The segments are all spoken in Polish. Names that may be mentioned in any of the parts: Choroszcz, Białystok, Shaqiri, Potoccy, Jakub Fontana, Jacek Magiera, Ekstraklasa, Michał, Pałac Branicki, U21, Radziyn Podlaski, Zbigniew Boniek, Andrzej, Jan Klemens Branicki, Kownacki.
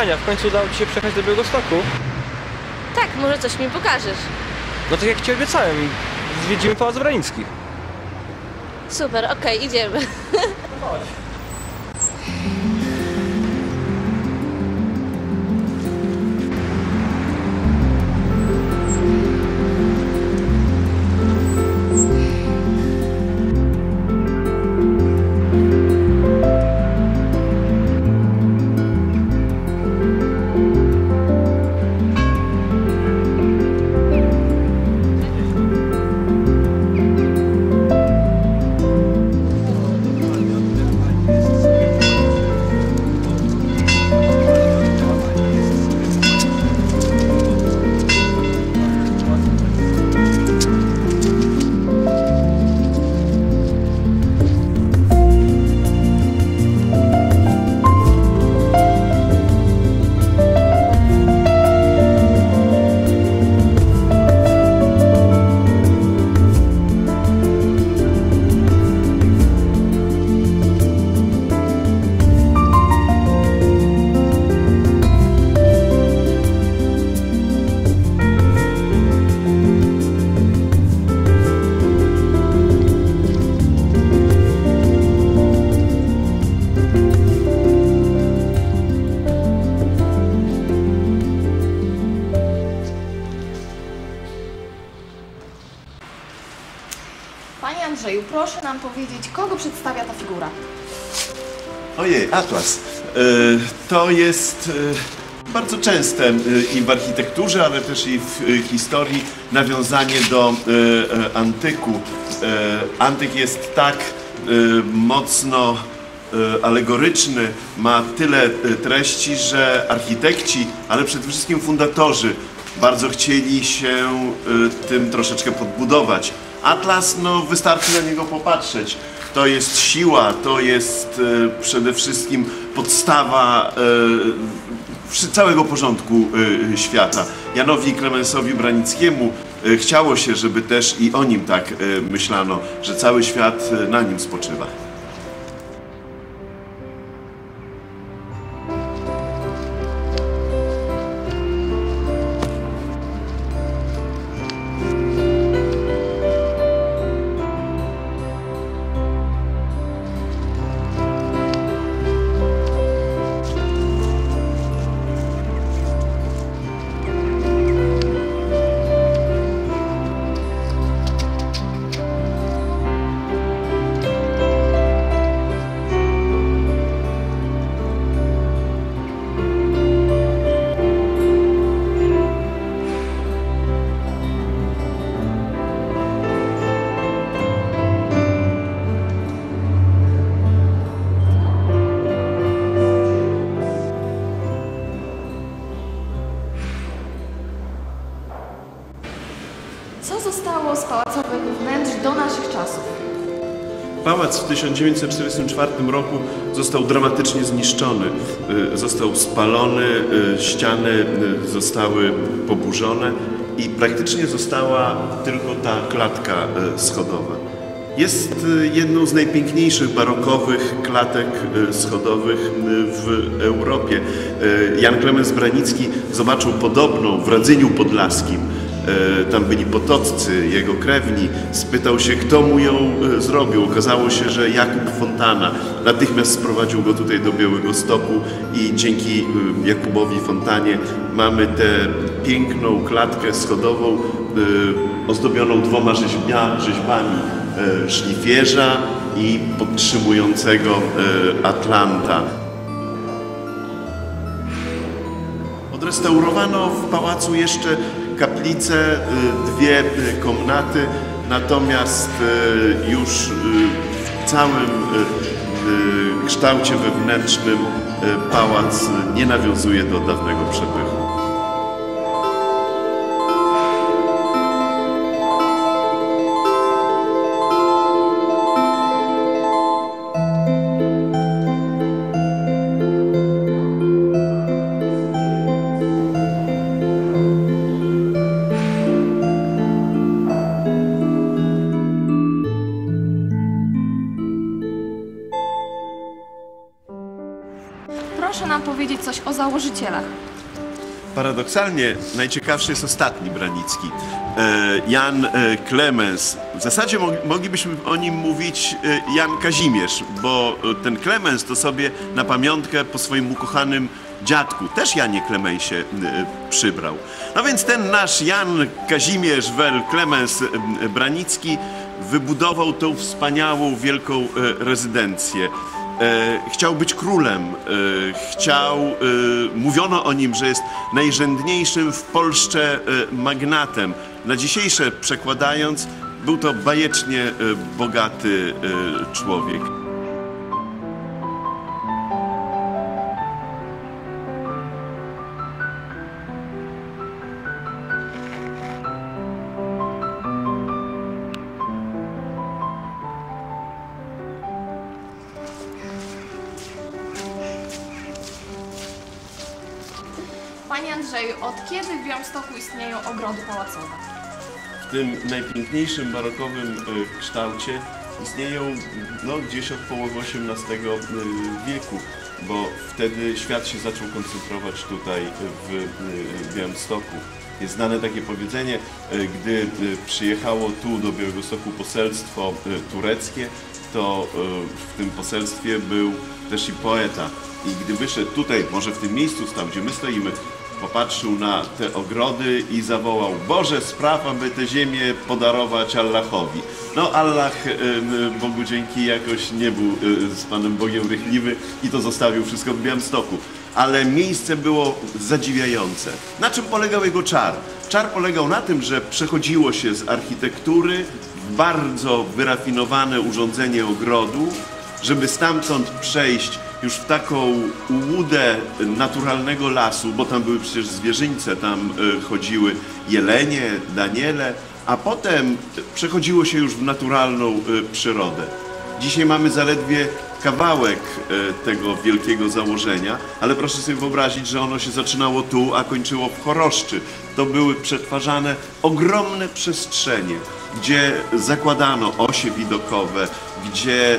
pisania. W końcu udało Ci się przejechać do Białegostoku. Tak, może coś mi pokażesz. No tak jak Ci obiecałem, zwiedzimy Pałac Branicki. Super, okej, idziemy. No chodź. Panie Andrzeju, proszę nam powiedzieć, kogo przedstawia ta figura? Ojej, atlas. To jest bardzo częste i w architekturze, ale też i w historii nawiązanie do antyku. Antyk jest tak mocno alegoryczny, ma tyle treści, że architekci, ale przede wszystkim fundatorzy bardzo chcieli się tym troszeczkę podbudować. Atlas, no wystarczy na niego popatrzeć. To jest siła, to jest przede wszystkim podstawa całego porządku świata. Janowi Klemensowi Branickiemu chciało się, żeby też i o nim tak myślano, że cały świat na nim spoczywa. Co zostało z pałacowych wnętrz do naszych czasów? Pałac w 1944 roku został dramatycznie zniszczony. Został spalony, ściany zostały poburzone i praktycznie została tylko ta klatka schodowa. Jest jedną z najpiękniejszych barokowych klatek schodowych w Europie. Jan Klemens Branicki zobaczył podobną w Radzyniu Podlaskim. Tam byli Potoccy, jego krewni. Spytał się, kto mu ją zrobił. Okazało się, że Jakub Fontana. Natychmiast sprowadził go tutaj do Białegostoku i dzięki Jakubowi Fontanie mamy tę piękną klatkę schodową ozdobioną dwoma rzeźbami szlifierza i podtrzymującego atlanta. Odrestaurowano w pałacu jeszcze kaplice, dwie komnaty, natomiast już w całym kształcie wewnętrznym pałac nie nawiązuje do dawnego przepychu. coś o założycielach. Paradoksalnie najciekawszy jest ostatni Branicki, Jan Klemens. W zasadzie moglibyśmy o nim mówić Jan Kazimierz, bo ten Klemens to sobie na pamiątkę po swoim ukochanym dziadku, też Janie Klemensie, przybrał. No więc ten nasz Jan Kazimierz wel Klemens Branicki wybudował tą wspaniałą wielką rezydencję. Chciał być królem, mówiono o nim, że jest najrzędniejszym w Polsce magnatem. Na dzisiejsze przekładając, był to bajecznie bogaty człowiek. Panie Andrzeju, od kiedy w Białymstoku istnieją ogrody pałacowe? W tym najpiękniejszym barokowym kształcie istnieją gdzieś od połowy XVIII wieku, bo wtedy świat się zaczął koncentrować tutaj w Białymstoku. Jest znane takie powiedzenie, gdy przyjechało tu do Białegostoku poselstwo tureckie, to w tym poselstwie był też i poeta. I gdy wyszedł tutaj, może w tym miejscu stał, gdzie my stoimy, popatrzył na te ogrody i zawołał: Boże, spraw, aby tę ziemię podarować Allahowi. No Allah, Bogu dzięki, jakoś nie był z Panem Bogiem rychliwy i to zostawił wszystko w Białymstoku. Ale miejsce było zadziwiające. Na czym polegał jego czar? Czar polegał na tym, że przechodziło się z architektury w bardzo wyrafinowane urządzenie ogrodu, żeby stamtąd przejść już w taką ułudę naturalnego lasu, bo tam były przecież zwierzyńce, tam chodziły jelenie, daniele, a potem przechodziło się już w naturalną przyrodę. Dzisiaj mamy zaledwie kawałek tego wielkiego założenia, ale proszę sobie wyobrazić, że ono się zaczynało tu, a kończyło w Choroszczy. To były przetwarzane ogromne przestrzenie, gdzie zakładano osie widokowe, gdzie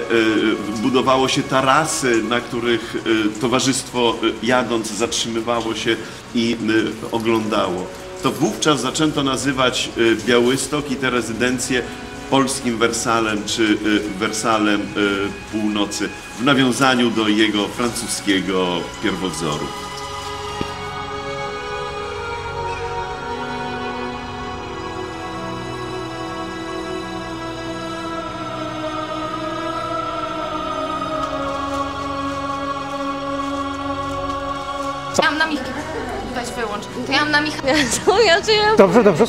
budowało się tarasy, na których towarzystwo jadąc zatrzymywało się i oglądało. To wówczas zaczęto nazywać Białystok i te rezydencje polskim Wersalem czy Wersalem Północy w nawiązaniu do jego francuskiego pierwowzoru. Ja mam na Michał. Weź wyłącz. To ja mam na Michał. Dobrze.